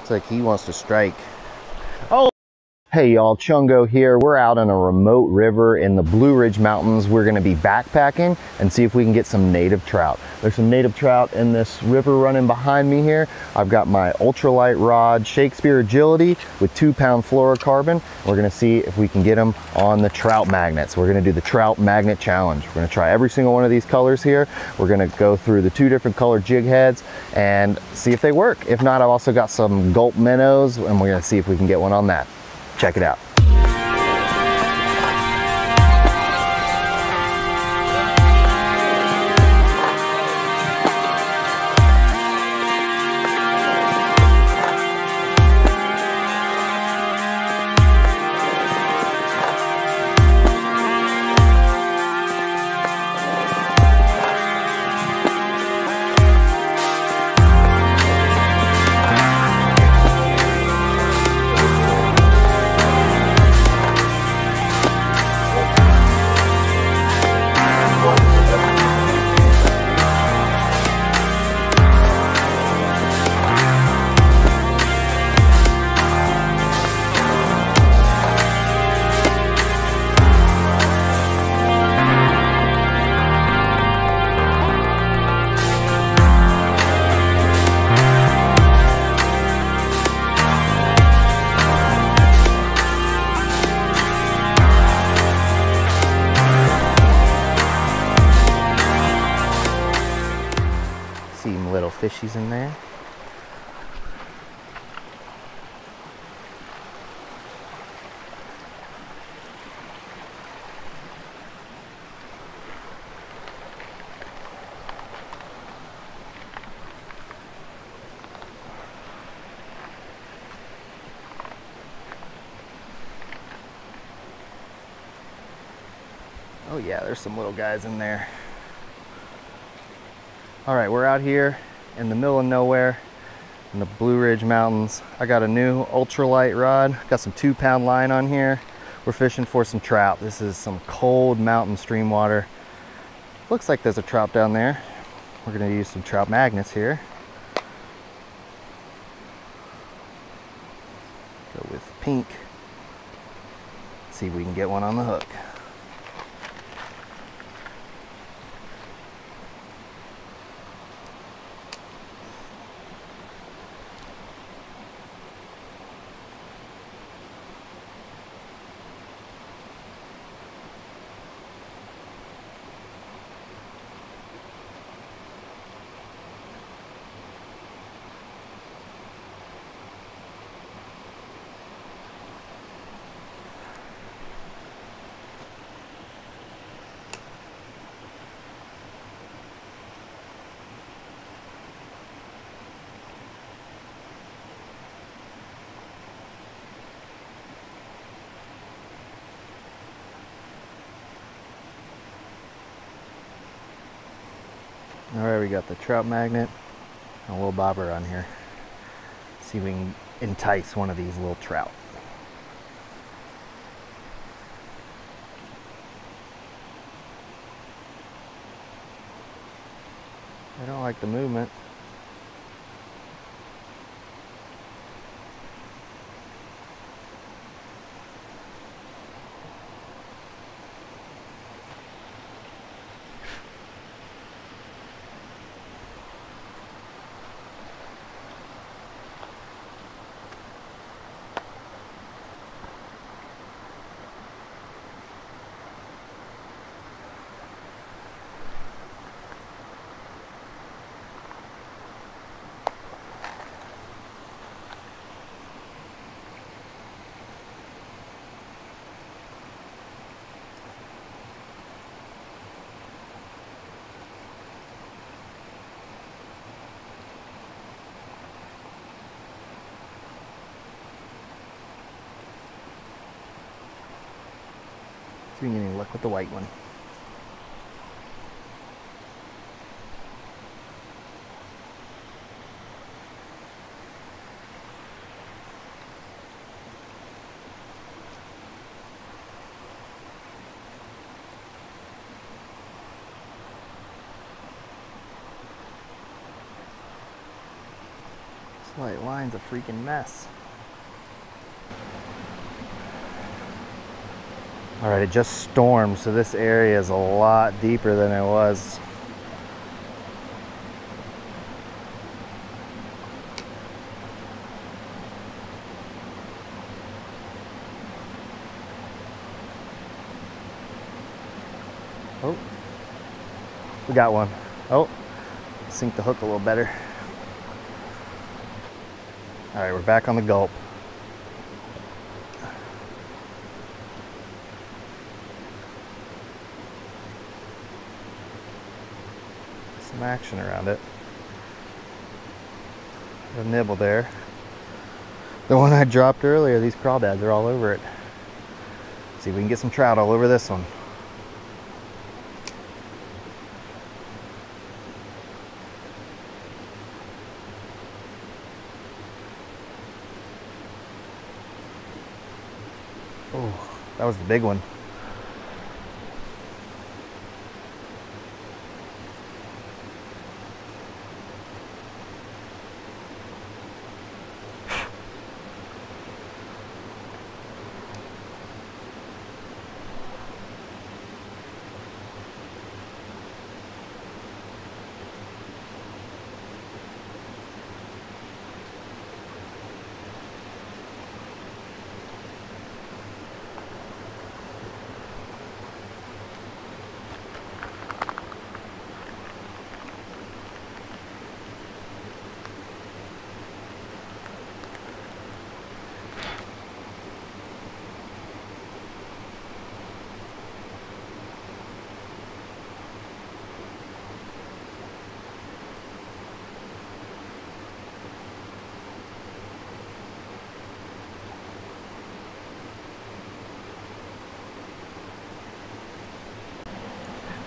It's like he wants to strike. Oh! Hey y'all, Chungo here. We're out on a remote river in the Blue Ridge Mountains. We're gonna be backpacking and see if we can get some native trout. There's some native trout in this river running behind me here. I've got my ultralight rod, Shakespeare Agility with 2 pound fluorocarbon. We're gonna see if we can get them on the trout magnets. We're gonna do the trout magnet challenge. We're gonna try every single one of these colors here. We're gonna go through the 2 different color jig heads and see if they work. If not, I've also got some gulp minnows and we're gonna see if we can get one on that. Check it out. Little fishies in there. Oh yeah, there's some little guys in there. All right, we're out here in the middle of nowhere in the Blue Ridge Mountains. I got a new ultralight rod, got some 2 pound line on here. We're fishing for some trout. This is some cold mountain stream water. Looks like there's a trout down there. We're gonna use some trout magnets here. Go with pink. Let's see if we can get one on the hook. All right, we got the trout magnet and a little bobber on here. See if we can entice one of these little trout. I don't like the movement. See if we can get any luck with the white one. White line's a freaking mess. Alright, it just stormed, so this area is a lot deeper than it was. Oh, we got one. Oh, sink the hook a little better. All right, we're back on the gulp. Some action around it. A nibble there. The one I dropped earlier, these crawdads are all over it. Let's see if we can get some trout all over this one. Oh, that was the big one.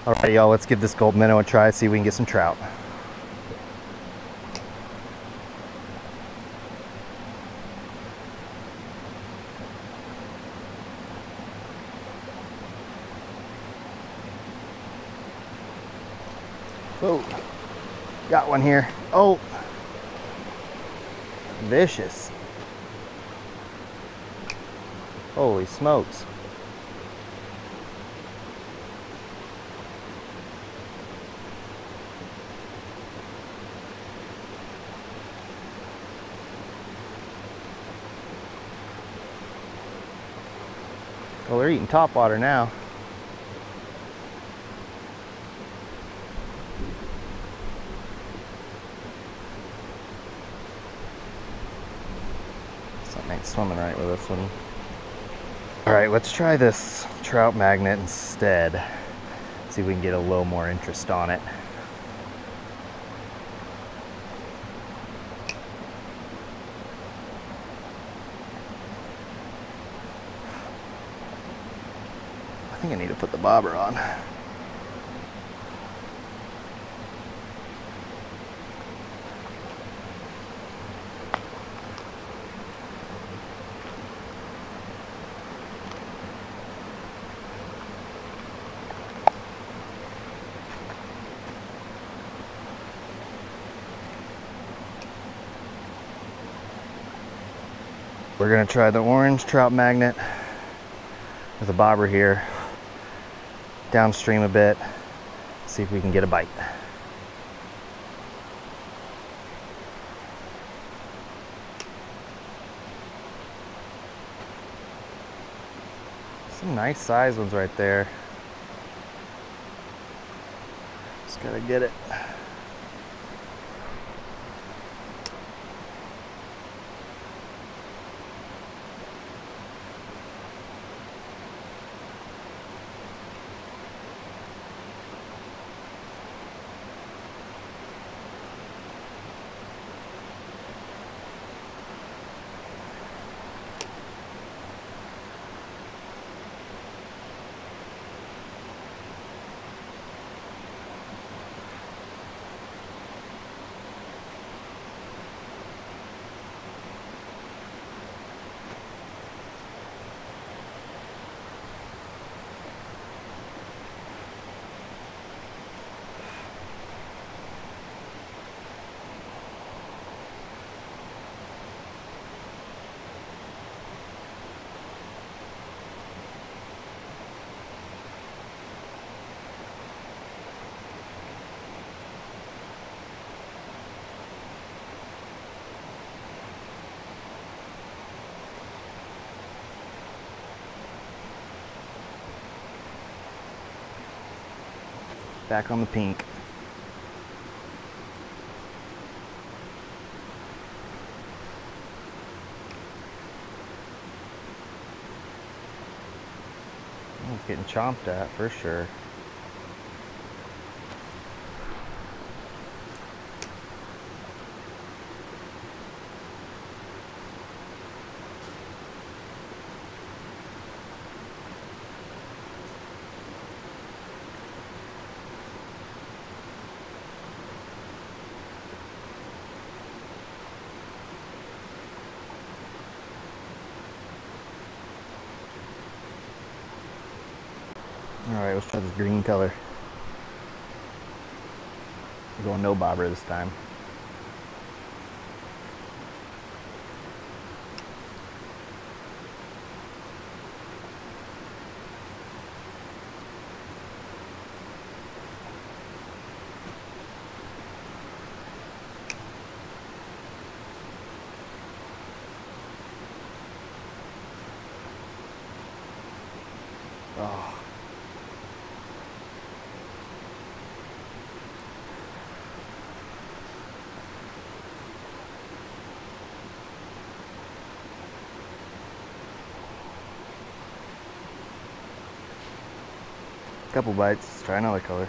All right, y'all, let's give this gulp minnow a try, see if we can get some trout. Whoa, got one here. Oh, vicious. Holy smokes. Well, they're eating top water now. Something ain't swimming right with this one. All right, let's try this trout magnet instead. See if we can get a little more interest on it. I think I need to put the bobber on. We're gonna try the orange trout magnet with a bobber here. Downstream a bit, see if we can get a bite. Some nice size ones right there. Just gotta get it. back on the pink. Oh, it's getting chomped at for sure. Alright, let's try this green color. We're going no bobber this time. Oh. Couple bites, let's try another color.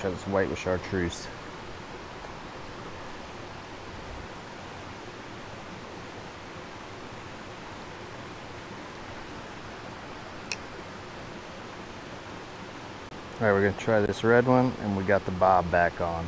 Try this white with chartreuse. Alright, we're going to try this red one, and we got the bob back on.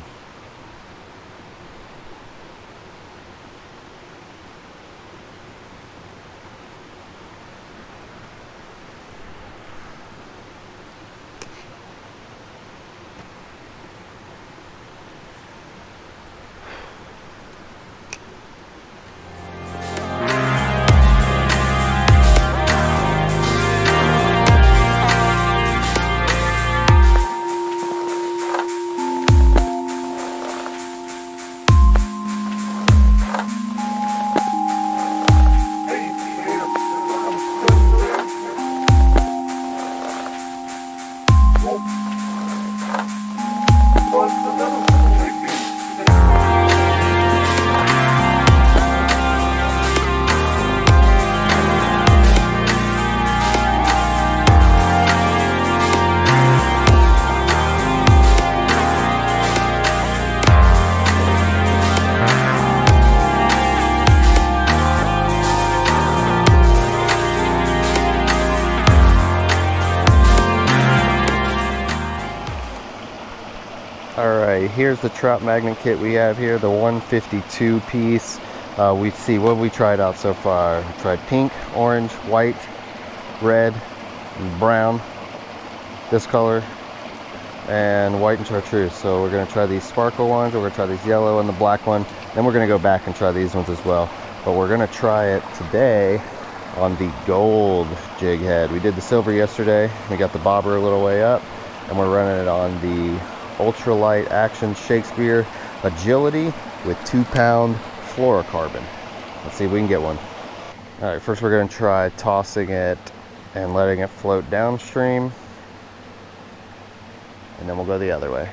Here's the trout magnet kit we have here, the 152 piece. We see what we tried out so far. We tried pink, orange, white, red, brown, this color, and white and chartreuse. So we're going to try these sparkle ones, we're going to try these yellow and the black one, then we're going to go back and try these ones as well. But we're going to try it today on the gold jig head. We did the silver yesterday, we got the bobber a little way up, and we're running it on the ultralight action Shakespeare Agility with 2 pound fluorocarbon. Let's see if we can get one. All right, first we're going to try tossing it and letting it float downstream, and then we'll go the other way.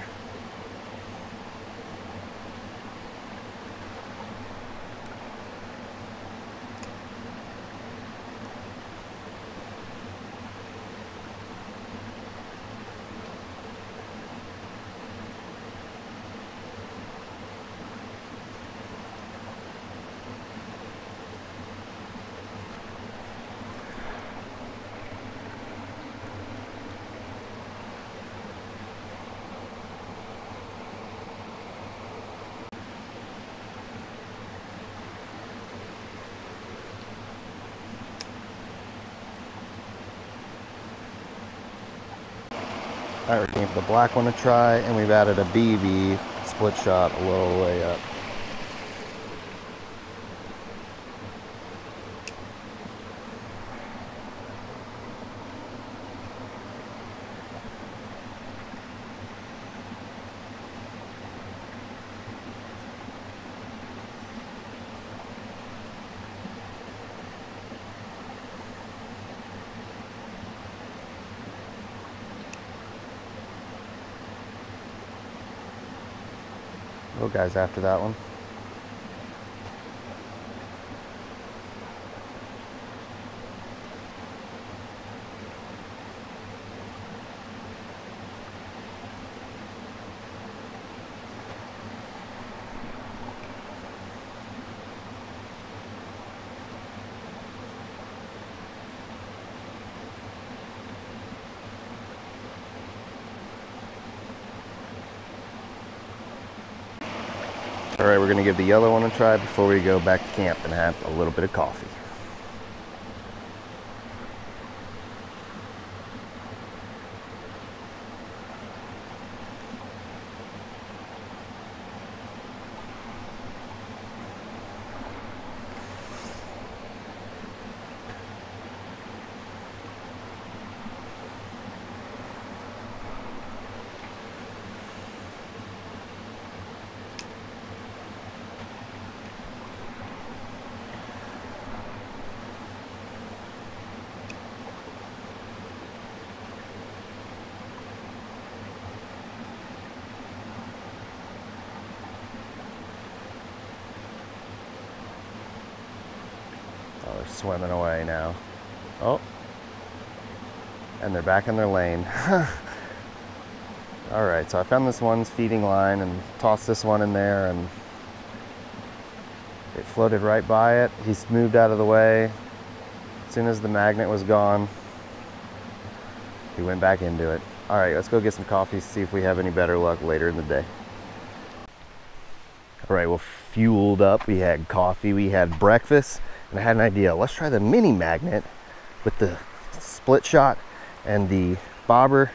I gave the black one a try, and we've added a BB split shot a little way up. Little guys after that one. All right, we're gonna give the yellow one a try before we go back to camp and have a little bit of coffee. They're swimming away now. Oh, and they're back in their lane. All right, so I found this one's feeding line and tossed this one in there, and it floated right by it. He's moved out of the way. As soon as the magnet was gone, he went back into it. All right, let's go get some coffee, see if we have any better luck later in the day. All right, well, fueled up, we had coffee, we had breakfast. And I had an idea. Let's try the mini magnet with the split shot and the bobber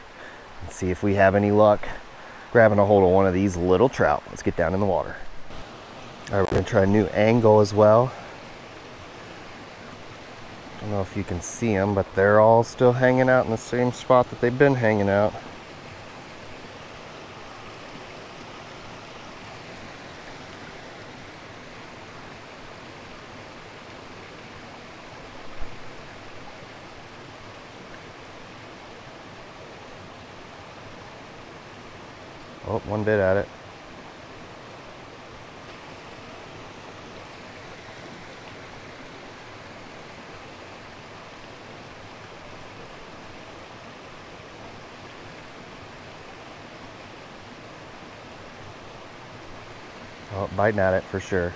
and see if we have any luck grabbing a hold of one of these little trout. Let's get down in the water. All right, we're gonna try a new angle as well. I don't know if you can see them, but they're all still hanging out in the same spot that they've been hanging out. Oh, one bit at it. Oh, biting at it for sure.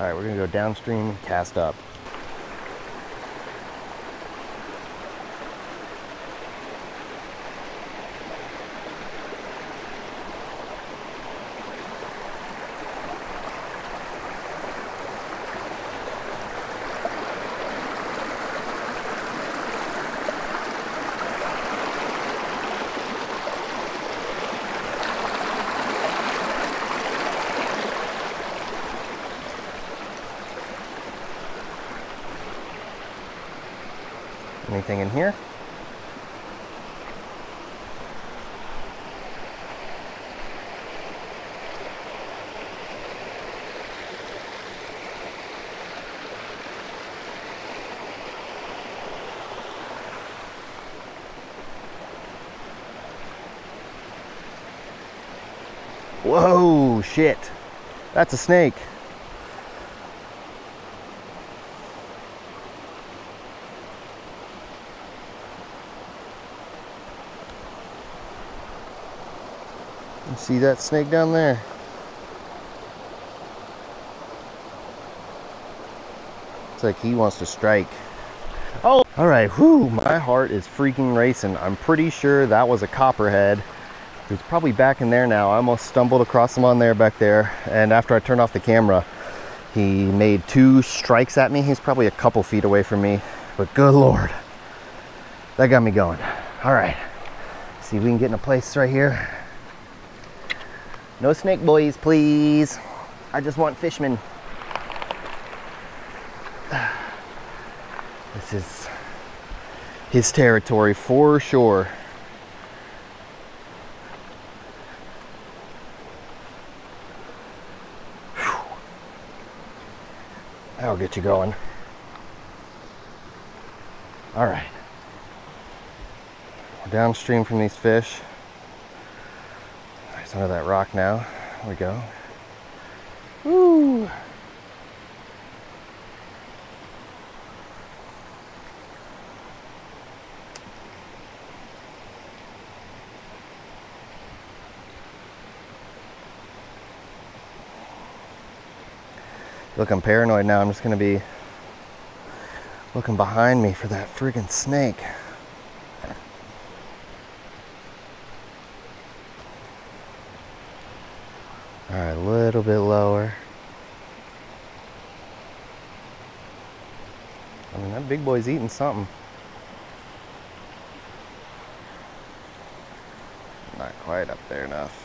All right, we're gonna go downstream and cast up. Anything in here? Whoa, shit. That's a snake. And see that snake down there? It's like he wants to strike. Oh, all right. Whoo, my heart is freaking racing. I'm pretty sure that was a copperhead. It's probably back in there now. I almost stumbled across him on there back there. And after I turned off the camera, he made two strikes at me. He's probably a couple feet away from me, but good Lord, that got me going. All right, see if we can get in a place right here. No snake boys, please. I just want fishmen. This is his territory for sure. That'll get you going. All right. We're downstream from these fish. It's under that rock now. There we go. Woo! Look, I'm paranoid now. I'm just gonna be looking behind me for that friggin' snake. All right, a little bit lower. I mean, that big boy's eating something. Not quite up there enough.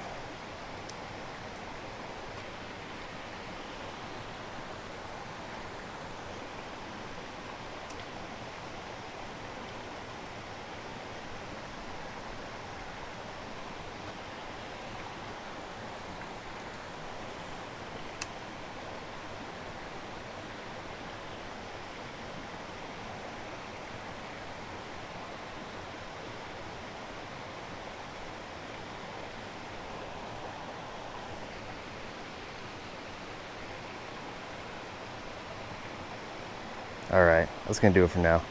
All right, that's gonna do it for now.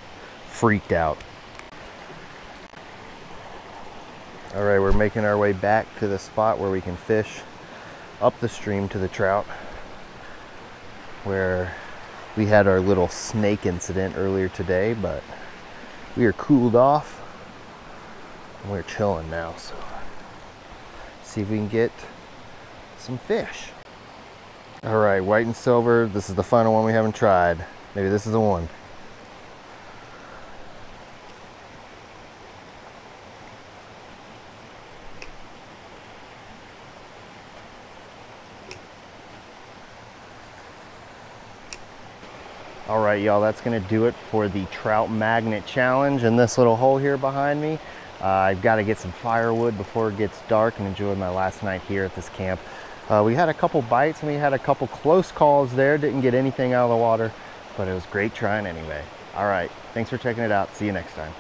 Freaked out. All right, we're making our way back to the spot where we can fish up the stream to the trout, where we had our little snake incident earlier today, but we are cooled off and we're chilling now. So see if we can get some fish. All right, white and silver. This is the final one we haven't tried. Maybe this is the one. All right, y'all, that's gonna do it for the trout magnet challenge in this little hole here behind me. I've gotta get some firewood before it gets dark and enjoy my last night here at this camp. We had a couple bites and we had a couple close calls there. Didn't get anything out of the water, but it was great trying anyway. All right, thanks for checking it out. See you next time.